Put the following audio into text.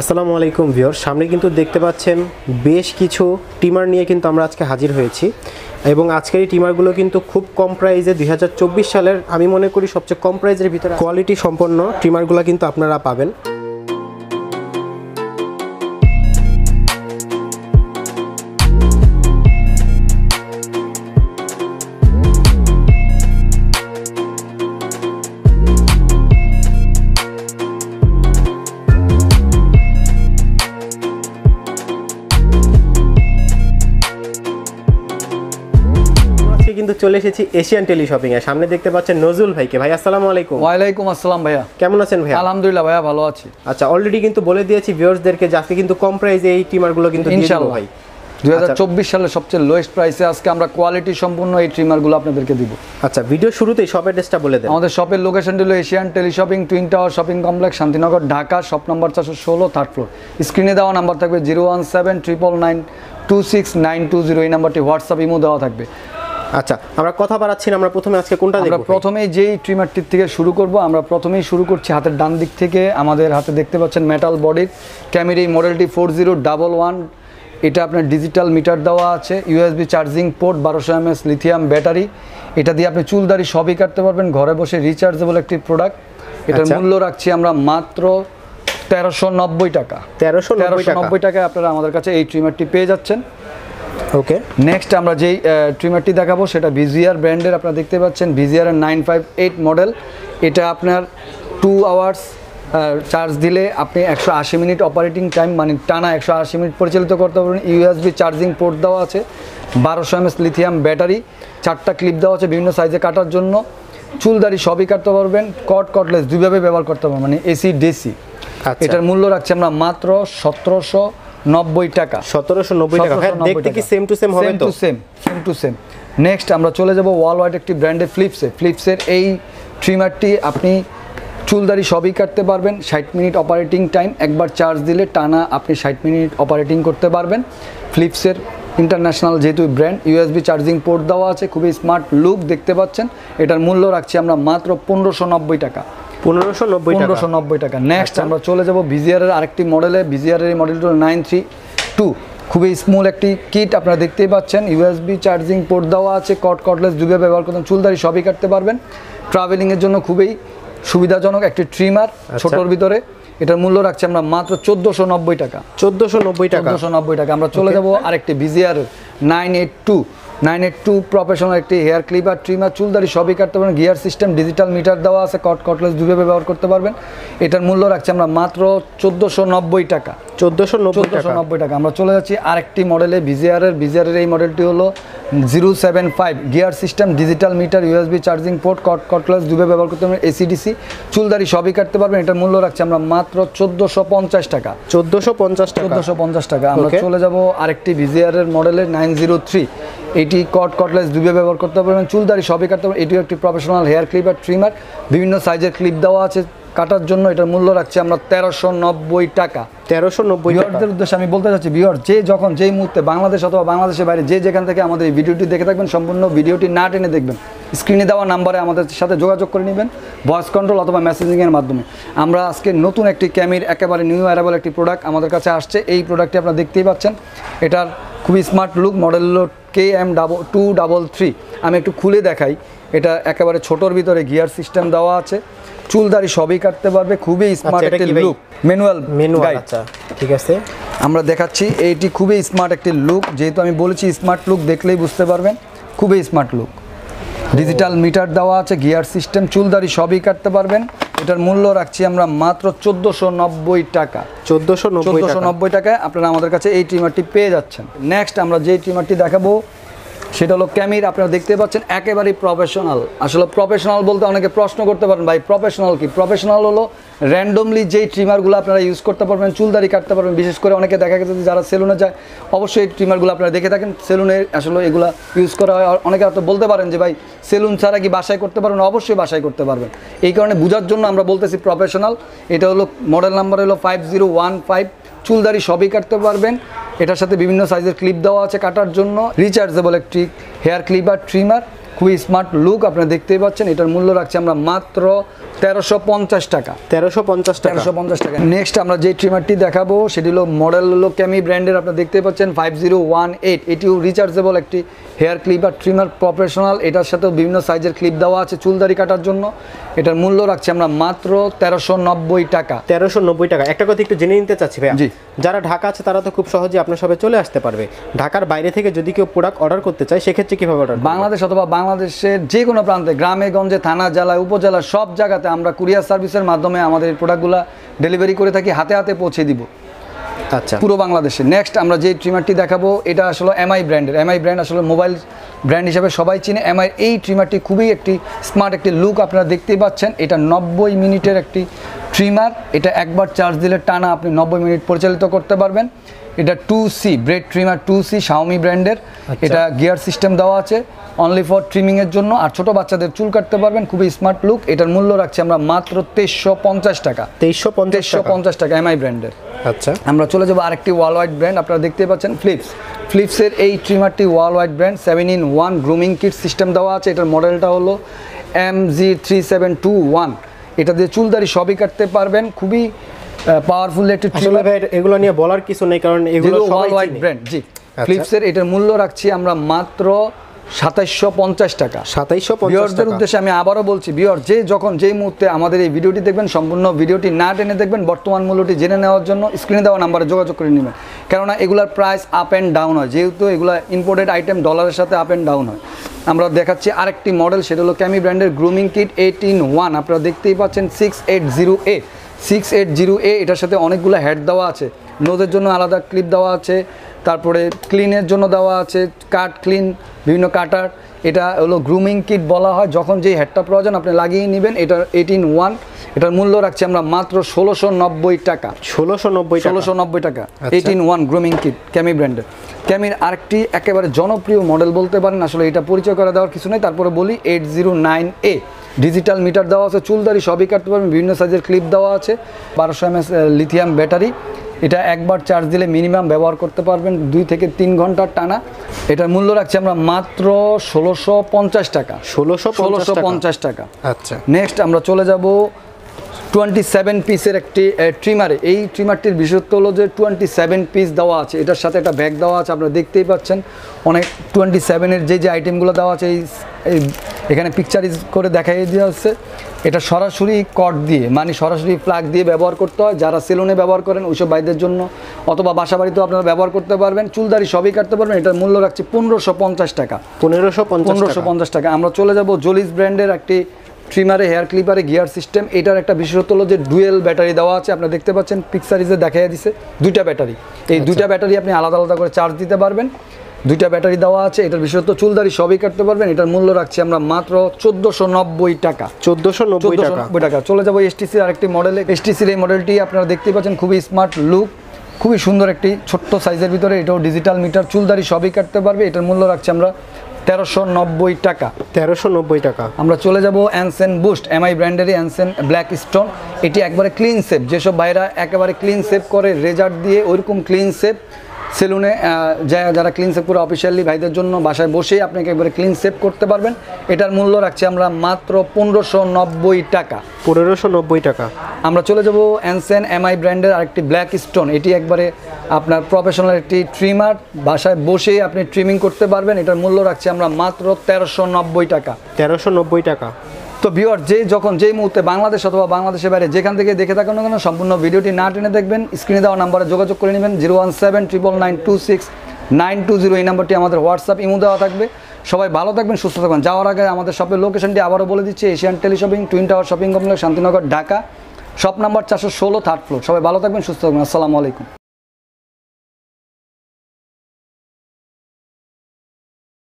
আসসালামু আলাইকুম ভিউয়ার, সামনে কিন্তু দেখতে পাচ্ছেন বেশ কিছু টিমার নিয়ে কিন্তু আমরা আজকে হাজির হয়েছি এবং আজকের এই টিমারগুলো কিন্তু খুব কম প্রাইসে 2024 সালের আমি মনে করি সবচেয়ে কম প্রাইসের ভিতরে কোয়ালিটি সম্পন্ন টিমারগুলো কিন্তু আপনারা পাবেন। কিন্তু চলে এসেছি এশিয়ান টেলিশপিং এ। সামনে দেখতে পাচ্ছেন নজুল ভাইকে। ভাই আসসালামু আলাইকুম। ওয়া আলাইকুম আসসালাম ভাইয়া, কেমন আছেন ভাইয়া? আলহামদুলিল্লাহ ভাইয়া ভালো আছি। আচ্ছা, অলরেডি কিন্তু বলে দিয়েছি ভিউয়ারসদেরকে আজকে কিন্তু কম প্রাইসে এই ট্রিমারগুলো কিন্তু দিয়ে দেব ভাই। 2024 সালে সবচেয়ে লোয়েস্ট প্রাইসে আজকে আমরা কোয়ালিটি সম্পূর্ণ এই ট্রিমারগুলো আপনাদেরকে দিব। আচ্ছা, ভিডিও শুরুতেই শপ অ্যাড্রেসটা বলে দেন। আমাদের শপের লোকেশনটি হলো Asian teleshopping twin tower shopping complex Shantinagar Dhaka, shop number 416 3rd floor. স্ক্রিনে দেওয়া নাম্বার থাকবে 01799926920, এই নাম্বারটি হোয়াটসঅ্যাপ ইমো দেওয়া থাকবে। আচ্ছা, আমরা কথা বাড়াচ্ছি না, আমরা প্রথমে আজকে কোনটা দেখব? আমরা প্রথমে যেই ট্রিমারটির থেকে শুরু করব, আমরা প্রথমেই শুরু করছি হাতের ডান দিক থেকে। আমাদের হাতে দেখতে পাচ্ছেন মেটাল বডির ক্যামেরি মডেলটি 4011। এটা আপনার ডিজিটাল মিটার দেওয়া আছে, USB charging port, 1200 mAh lithium battery. এটা দিয়ে আপনি চুলদাড়ি সবই কাটতে পারবেন ঘরে বসে, রিচার্জেবল একটি প্রোডাক্ট। এটার মূল্য রাখছি আমরা মাত্র 1390 টাকা। 1390 টাকায় আপনারা আমাদের কাছে এই ট্রিমারটি পেয়ে যাচ্ছেন। ওকে, নেক্সট আমরা যেই ট্রিমারটি দেখাবো সেটা ভিজিআর ব্র্যান্ডের। আপনারা দেখতে পাচ্ছেন ভিজিআর 958 মডেল। এটা আপনার 2 আওয়ার্স চার্জ দিলে আপনি 180 মিনিট অপারেটিং টাইম, মানে টানা 180 মিনিট পরিচালিত করতে পারবেন। ইউএসবি চার্জিং পোর্ট দেওয়া আছে, 1200 mAh লিথিয়াম ব্যাটারি, 4টা ক্লিপ দেওয়া আছে বিভিন্ন সাইজে কাটার জন্য। চুলদাড়ি সবই কাটতে পারবেন, কটলেস দুইভাবে ব্যবহার করতে পারবেন, মানে এসি ডিসি। এটার মূল্য রাখছি আমরা মাত্র 1790 টাকা। 1790 টাকা ভাই, দেখতে কি সেম টু সেম হবে তো? Same to same. নেক্সট আমরা চলে যাব ওয়াল ওয়াইড একটি ব্র্যান্ডের ফিলিপসে। ফিলিপসের এই ট্রিমারটি আপনি চুলদাড়ি সবই কাটতে পারবেন, 60 মিনিট অপারেটিং টাইম। একবার চার্জ দিলে টানা আপনি 60 মিনিট অপারেটিং করতে পারবেন। ফিলিপসের ইন্টারন্যাশনাল যেহেতু ব্র্যান্ড, ইউএসবি চার্জিং পোর্ট দেওয়া আছে, খুবই স্মার্ট লুক দেখতে পাচ্ছেন। এটার মূল্য রাখছি আমরা মাত্র 1590 টাকা। 1590 টাকা। নেক্সট আমরা চলে যাব ভিজিআর এর আরেকটি মডেলে। ভিজিআর এর মডেলটা 932। খুবই স্মুথ একটি কিট আপনারা দেখতেই পাচ্ছেন, ইউএসবি চার্জিং পোর্ট দেওয়া আছে, কটলেস দুবে ব্যবহার করতে, চুলদাড়ি সবই কাটতে পারবেন। ট্রাভেলিং এর জন্য খুবই সুবিধাজনক একটি ট্রিমার ছোটর ভিতরে। এটার মূল্য রাখছি আমরা মাত্র 1490 টাকা। 1490 টাকা। আমরা চলে যাব আরেকটি ভিজিআর 982 প্রফেশনাল একটি হেয়ার ক্লিপার ট্রিমার। চুলদাড়ি সবই কাটতে পারবেন, গিয়ার সিস্টেম, ডিজিটাল মিটার দেওয়া আছে, কটলেস দুভাবে ব্যবহার করতে পারবেন। এটার মূল্য রাখছি আমরা মাত্র 1490 টাকা। 1490 টাকা। আমরা চলে যাচ্ছি আরেকটি মডেলে ভিজিআরের। ভিজিআরের এই মডেলটি হলো 075, gear system, digital meter, USB charging port, cordless দুভাবে ব্যবহার করতে পারবেন, এসিডিসি। চুলদাড়ি সবই কাটতে পারবেন। এটার মূল্য রাখছি আমরা মাত্র 1450 টাকা। 1450 টাকা। আমরা চলে যাব আরেকটি ভিজিআরের মডেলে 903। এটি কটলেস দুবে ব্যবহার করতে পারবেন, চুলদাড়ি সবই কাটতে পারবেন। এটিও একটি প্রফেশনাল হেয়ার ক্লিপার ট্রিমার, বিভিন্ন সাইজের ক্লিপ দেওয়া আছে কাটার জন্য। এটার মূল্য রাখছি আমরা 1390 টাকা। 1390। ভিউয়ারদের উদ্দেশ্যে আমি বলতে চাচ্ছি, ভিউয়ার যে যখন যেই মুহূর্তে বাংলাদেশ অথবা বাংলাদেশের বাইরে যে যেখান থেকে আমাদের এই ভিডিওটি দেখে থাকবেন, সম্পূর্ণ ভিডিওটি না টেনে দেখবেন। স্ক্রিনে দেওয়া নাম্বারে আমাদের সাথে যোগাযোগ করে নেবেন ভয়েস কন্ট্রোল অথবা মেসেজিংয়ের মাধ্যমে। আমরা আজকে নতুন একটি ক্যামের একেবারে নিউ অ্যারাইভাল একটি প্রোডাক্ট আমাদের কাছে আসছে। এই প্রোডাক্টটি আপনারা দেখতেই পাচ্ছেন, এটার খুবই স্মার্ট লুক। Model KM233। আমি একটু খুলে দেখাই। এটা একেবারে ছোটর ভিতরে, গিয়ার সিস্টেম দেওয়া আছে, চুলদাড়ি সবই কাটতে পারবে, খুবই স্মার্ট একটি লুক। ম্যানুয়াল। আচ্ছা ঠিক আছে, আমরা দেখাচ্ছি। এইটি খুবই স্মার্ট একটি লুক, যেহেতু আমি বলেছি স্মার্ট লুক, দেখলেই বুঝতে পারবেন খুবই স্মার্ট লুক। ডিজিটাল মিটার দেওয়া আছে, গিয়ার সিস্টেম, চুলদাড়ি সবই কাটতে পারবেন। এটার মূল্য রাখছি আমরা মাত্র 1490 টাকা। 1490 টাকায় আপনারা আমাদের কাছে এই ট্রিমারটি পেয়ে যাচ্ছেন। নেক্সট আমরা যে ট্রিমারটি দেখাবো সেটা হলো ক্যামির। আপনারা দেখতে পাচ্ছেন একেবারেই প্রফেশনাল। আসলে প্রফেশনাল বলতে অনেকে প্রশ্ন করতে পারেন, ভাই প্রফেশনাল কি? প্রফেশনাল হলো র্যান্ডমলি যেই ট্রিমারগুলো আপনারা ইউজ করতে পারবেন, চুলদাড়ি কাটতে পারবেন। বিশেষ করে অনেকে দেখা গেছে যারা সেলুনে যায়, অবশ্যই এই ট্রিমারগুলো আপনারা দেখে থাকেন সেলুনে, আসলে এগুলো ইউজ করা হয়। অনেকে হয়তো বলতে পারেন যে ভাই সেলুন ছাড়া কি বাসায় করতে পারবেন? অবশ্যই বাসায় করতে পারবেন। এই কারণে বোঝার জন্য আমরা বলতেছি প্রফেশনাল। এটা হলো মডেল নাম্বার হলো 5015। চুলদাড়ি সবই কাটতে পারবেন। এটার সাথে বিভিন্ন সাইজের ক্লিপ দেওয়া আছে কাটার জন্য। রিচার্জেবল একটি হেয়ার ক্লিপার ট্রিমার। খুবই স্মার্ট লুক আপনারা দেখতেই পাচ্ছেন। এটার মূল্য রাখছি আমরা মাত্র 1350 টাকা, 1350 টাকা, 1350 টাকা। নেক্সট আমরা যে ট্রিমারটি দেখাবো সেটি হলো মডেল হলো কেমি ব্র্যান্ডের, আপনারা দেখতেই পাচ্ছেন 5018। এটিও রিচার্জেবল একটি হেয়ার ক্লিপ আর ট্রিমার প্রফেশনাল, এটার সাথেও বিভিন্ন সাইজের ক্লিপ দেওয়া আছে চুলদারি কাটার জন্য। এটার মূল্য রাখছি আমরা মাত্র 1390 টাকা, 1390 টাকা। একটা কথা একটু জেনে নিতে চাচ্ছি ভাইয়া, যারা ঢাকা আছে তারা তো খুব সহজে আপনার সাথে চলে আসতে পারবে, ঢাকার বাইরে থেকে যদি কেউ প্রোডাক্ট অর্ডার করতে চায় সেক্ষেত্রে কীভাবে অর্ডার? বাংলাদেশ অথবা বাংলাদেশের যে কোনো প্রান্তে গ্রামে গঞ্জে থানা জেলায় উপজেলা সব জায়গাতে আমরা কুরিয়ার সার্ভিসের মাধ্যমে আমাদের প্রোডাক্টগুলো ডেলিভারি করে থাকি, হাতে হাতে পৌঁছে দিব, আচ্ছা, পুরো বাংলাদেশে। নেক্সট আমরা যে ট্রিমারটি দেখাবো এটা আসলে এমআই ব্র্যান্ডের। এমআই ব্র্যান্ড আসলে মোবাইল ব্র্যান্ড হিসেবে সবাই চিনে। এমআই এই ট্রিমারটি খুবই একটি স্মার্ট একটি লুক আপনারা দেখতেই পাচ্ছেন। এটা 90 মিনিটের একটি ট্রিমার, এটা একবার চার্জ দিলে টানা আপনি 90 মিনিট পরিচালিত করতে পারবেন। এটা 2C bread trimmer, 2C Xiaomi ব্র্যান্ডের, এটা গিয়ার সিস্টেম দেওয়া আছে অনলি ফর ট্রিমিংয়ের জন্য, আর ছোটো বাচ্চাদের চুল কাটতে পারবেন, খুবই স্মার্ট লুক। এটার মূল্য রাখছি আমরা মাত্র 2350 টাকা, 2350 টাকা এমআই ব্র্যান্ডের। আচ্ছা, আমরা চলে যাবো আরেকটি ওয়াল ওয়াইড ব্র্যান্ড, আপনারা দেখতে পাচ্ছেন ফিলিপস। ফিলিপসের এই ট্রিমারটি ওয়াল wide brand, 7-in-1 grooming kit system দেওয়া আছে। এটার মডেলটা হলো MG3721, এটা দিয়ে চুলদারি সবই কাটতে পারবেন, খুবই পাওয়ারফুল একটি ট্রিমার। এগুলো নিয়ে বলার কিছু নেই কারণ এগুলো ওয়াল ওয়াইড ব্র্যান্ড। জি, ফিলিপসের এটার মূল্য রাখছি আমরা মাত্র 2750 টাকা, 2750 ভিউয়ারদের উদ্দেশ্যে আমি আবারও বলছি, ভিউয়ার যে যখন যেই মুহূর্তে আমাদের এই ভিডিওটি দেখবেন সম্পূর্ণ ভিডিওটি না টেনে দেখবেন, বর্তমান মূল্যটি জেনে নেওয়ার জন্য স্ক্রিনে দেওয়া নাম্বারে যোগাযোগ করে নেবেন, কেননা এগুলার প্রাইস আপ অ্যান্ড ডাউন হয়, যেহেতু এগুলো ইম্পোর্টেড আইটেম ডলারের সাথে আপ অ্যান্ড ডাউন হয়। আমরা দেখাচ্ছি আরেকটি মডেল, সেটা হলো কেমি ব্র্যান্ডের গ্রুমিং কিট 8-in-1, আপনারা দেখতেই পাচ্ছেন 680A, 680A। এটার সাথে অনেকগুলো হেড দেওয়া আছে, নোজের জন্য আলাদা ক্লিপ দেওয়া আছে, তারপরে ক্লিনের জন্য দেওয়া আছে, কাট ক্লিন বিভিন্ন কাটার, এটা হলো গ্রুমিং কিট বলা হয়। যখন যেই হেডটা প্রয়োজন আপনি লাগিয়ে নেবেন। এটা 8-in-1, এটার মূল্য রাখছি আমরা মাত্র 1690 টাকা, 1690 টাকা, 8-in-1 গ্রুমিং কিট কেমি ব্র্যান্ডের। কেমির আরেকটি একেবারে জনপ্রিয় মডেল বলতে পারেন, আসলে এটা পরিচয় করে দেওয়ার কিছু নেই, তারপরে বলি 809A, ডিজিটাল মিটার দেওয়া আছে, চুলদারি সবই কাটতে পারবেন, বিভিন্ন সাইজের ক্লিপ দেওয়া আছে, 1200 mAh লিথিয়াম ব্যাটারি, এটা একবার চার্জ দিলে মিনিমাম ব্যবহার করতে পারবেন 2 থেকে 3 ঘন্টার টানা। এটার মূল্য রাখছি আমরা মাত্র 1650 টাকা, 1650 টাকা। আচ্ছা, নেক্সট আমরা চলে যাব 27 পিসের একটি ট্রিমারে। এই ট্রিমারটির বিশেষত্ব হলো যে 27 পিস দেওয়া আছে, এটার সাথে একটা ব্যাগ দেওয়া আছে, আপনারা দেখতেই পাচ্ছেন অনেক 27-এর যে আইটেমগুলো দেওয়া আছে এই এখানে পিকচারিজ করে দেখাই দেওয়া হচ্ছে। এটা সরাসরি কর্ড দিয়ে মানে সরাসরি প্লাগ দিয়ে ব্যবহার করতে হয়, যারা সেলুনে ব্যবহার করেন ওইসব ভাইদের জন্য, অথবা বাসা বাড়িতেও আপনারা ব্যবহার করতে পারবেন, চুলদারি সবই কাটতে পারবেন। এটার মূল্য রাখছি 1550 টাকা, 1550 টাকা। আমরা চলে যাব জলিস ব্র্যান্ডের একটি ট্রিমারে, হেয়ার ক্লিপারে গিয়ার সিস্টেম। এটার একটা বিশেষত্ব হলো যে ডুয়েল ব্যাটারি দেওয়া আছে, আপনারা দেখতে পাচ্ছেন পিকচারিজে দেখাই দিচ্ছে, দুইটা ব্যাটারি, এই দুইটা ব্যাটারি আপনি আলাদা আলাদা করে চার্জ দিতে পারবেন, দুইটা ব্যাটারি দেওয়া আছে। এটার বিশেষত চুলদারি সবই কাটতে পারবেন। এটার মূল্য রাখছি আমরা মাত্র 1490 টাকা, 1490 টাকা। চলে যাবো এসটিসির আরেকটি মডেলে। এসটিসির এই মডেলটি আপনারা দেখতে পাচ্ছেন খুবই স্মার্ট লুক, খুবই সুন্দর একটি ছোট্ট সাইজের ভিতরে, এটাও ডিজিটাল মিটার, চুলদারি সবই কাটতে পারবে। এটার মূল্য রাখছি আমরা 1390 টাকা, 1390 টাকা। আমরা চলে যাব অ্যানসেন বুস্ট, এমআই ব্র্যান্ডেরই অ্যানসেন ব্ল্যাক স্টোন। এটি একবারে ক্লিন শেপ, যেসব ভাইরা একেবারে ক্লিন শেপ করে রেজাল্ট দিয়ে ওইরকম ক্লিন শেপ, সেলুনে যারা ক্লিন শেপ করে অফিসিয়ালি ভাইদের জন্য, বাসায় বসেই আপনাকে একবারে ক্লিন শেপ করতে পারবেন। এটার মূল্য রাখছি আমরা মাত্র 1590 টাকা, 1590 টাকা। আমরা চলে যাব অ্যানসেন এমআই ব্র্যান্ডের আরেকটি ব্ল্যাক স্টোন। এটি একবারে আপনার প্রফেশনাল একটি ট্রিমার, বাসায় বসেই আপনি ট্রিমিং করতে পারবেন। এটার মূল্য রাখছি আমরা মাত্র 1390 টাকা, 1390 টাকা। তো ভিউয়ার যে যখন যেই মুহূর্তে বাংলাদেশ অথবা বাংলাদেশের বাইরে যেখান থেকে দেখে থাকেন না কেন সম্পূর্ণ ভিডিওটি না টেনে দেখবেন, স্ক্রিনে দেওয়া নাম্বারে যোগাযোগ করে নেবেন। 017-999-26920 এই নাম্বারটি আমাদের হোয়াটসঅ্যাপ ইমো দেওয়া থাকবে। সবাই ভালো থাকবেন, সুস্থ থাকবেন। যাওয়ার আগে আমাদের শপের লোকেশনটি আবারও বলে দিচ্ছি, Asian teleshopping, twin tower shopping complex, Shantinagar, Dhaka, shop number 416, 3rd floor। সবাই ভালো থাকবেন, সুস্থ থাকবেন। আসসালামু আলাইকুম।